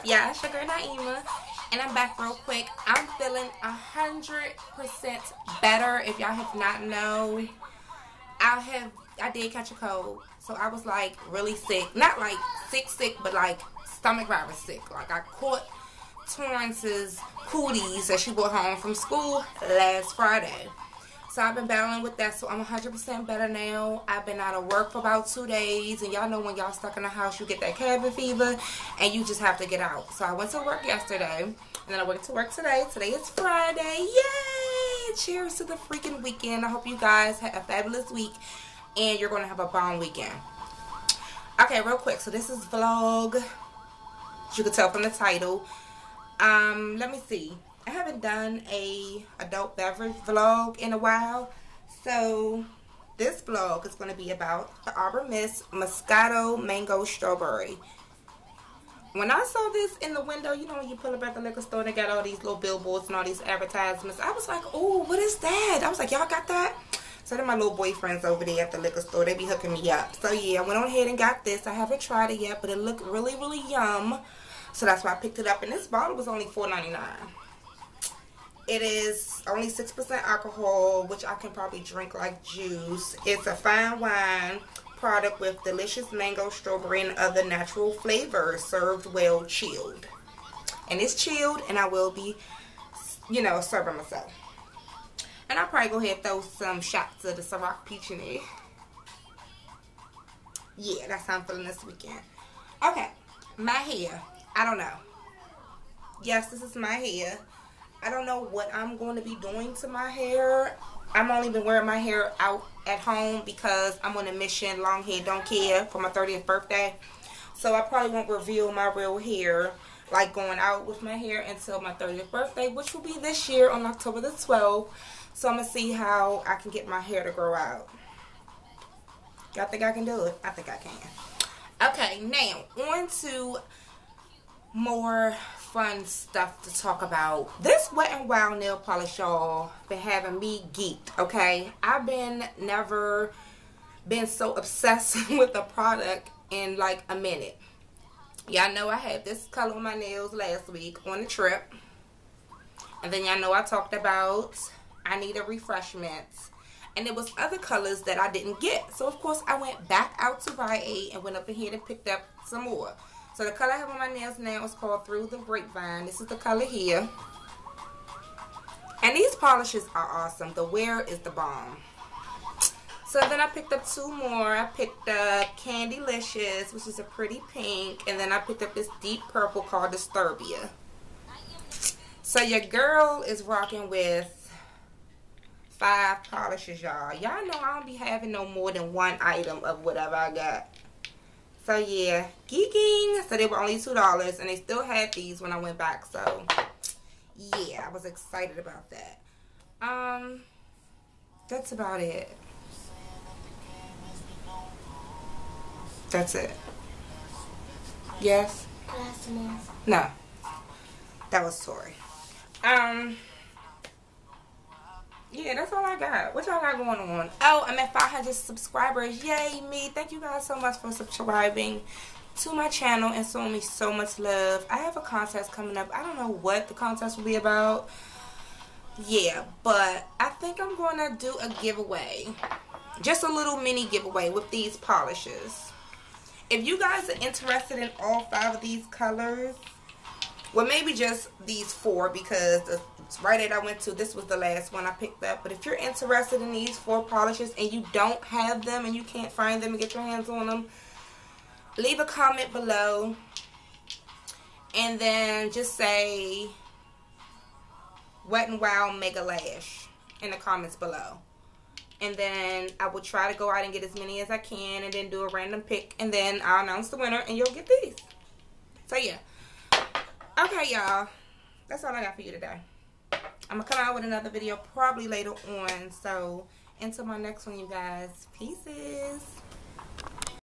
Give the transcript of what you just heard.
up, y'all? It's your girl Naima, and I'm back real quick. I'm feeling 100% better. If y'all have not known, I did catch a cold, so I was like really sick. Not like sick, but like stomach virus sick. Like I caught Torrance's cooties that she brought home from school last Friday. So I've been battling with that, so I'm 100% better now. I've been out of work for about 2 days, and y'all know when y'all stuck in the house, you get that cabin fever, and you just have to get out. So I went to work yesterday, and then I went to work today. Today is Friday. Yay! Cheers to the freaking weekend. I hope you guys had a fabulous week, and you're going to have a bomb weekend. Okay, real quick. So this is vlog. As you can tell from the title. Let me see. I haven't done a adult beverage vlog in a while, so this vlog is going to be about the Arbor Mist Moscato Mango Strawberry. When I saw this in the window, you know when you pull up at the liquor store and they got all these little billboards and all these advertisements, I was like, oh, what is that? I was like, y'all got that? So then my little boyfriends over there at the liquor store, they be hooking me up. So yeah, I went on ahead and got this. I haven't tried it yet, but it looked really, really yum. So that's why I picked it up, and this bottle was only $4.99. It is only 6% alcohol, which I can probably drink like juice. It's a fine wine product with delicious mango, strawberry, and other natural flavors served well chilled. And it's chilled, and I will be, you know, serving myself. And I'll probably go ahead and throw some shots of the Ciroc peach in there. Yeah, that's how I'm feeling this weekend. Okay, my hair. I don't know. Yes, this is my hair. I don't know what I'm going to be doing to my hair. I'm only been wearing my hair out at home because I'm on a mission, long hair, don't care, for my 30th birthday. So I probably won't reveal my real hair, like going out with my hair, until my 30th birthday, which will be this year on October the 12th. So I'm going to see how I can get my hair to grow out. Y'all think I can do it? I think I can. Okay, now on to more fun stuff to talk about. This Wet n Wild nail polish, y'all, been having me geeked, okay? I've been never been so obsessed with a product in like a minute. Y'all know I had this color on my nails last week on the trip. And then y'all know I talked about I need a refreshment. And there was other colors that I didn't get. So of course I went back out to YA and went up in here and picked up some more. So the color I have on my nails now is called Through the Grapevine. This is the color here. And these polishes are awesome. The wear is the bomb. So then I picked up two more. I picked up Candylicious, which is a pretty pink. And then I picked up this deep purple called Disturbia. So your girl is rocking with 5 polishes, y'all. Y'all know I don't be having no more than one item of whatever I got. So yeah, geeking. So they were only $2, and they still had these when I went back. So yeah, I was excited about that. That's about it. That's it. Yes? No. That was Tori. Yeah, that's all I got. What y'all got going on? Oh, I'm at 500 subscribers. Yay, me. Thank you guys so much for subscribing to my channel and showing me so much love. I have a contest coming up. I don't know what the contest will be about. Yeah, but I think I'm going to do a giveaway. Just a little mini giveaway with these polishes. If you guys are interested in all 5 of these colors, well, maybe just these 4, because the right that I went to, this was the last one I picked up. But if you're interested in these 4 polishes and you don't have them and you can't find them and get your hands on them, leave a comment below and then just say Wet n Wild Mega Lash in the comments below, and then I will try to go out and get as many as I can and then do a random pick, and then I'll announce the winner and you'll get these. So yeah. Okay, y'all, that's all I got for you today. I'm going to come out with another video probably later on. So, until my next one, you guys. Peace.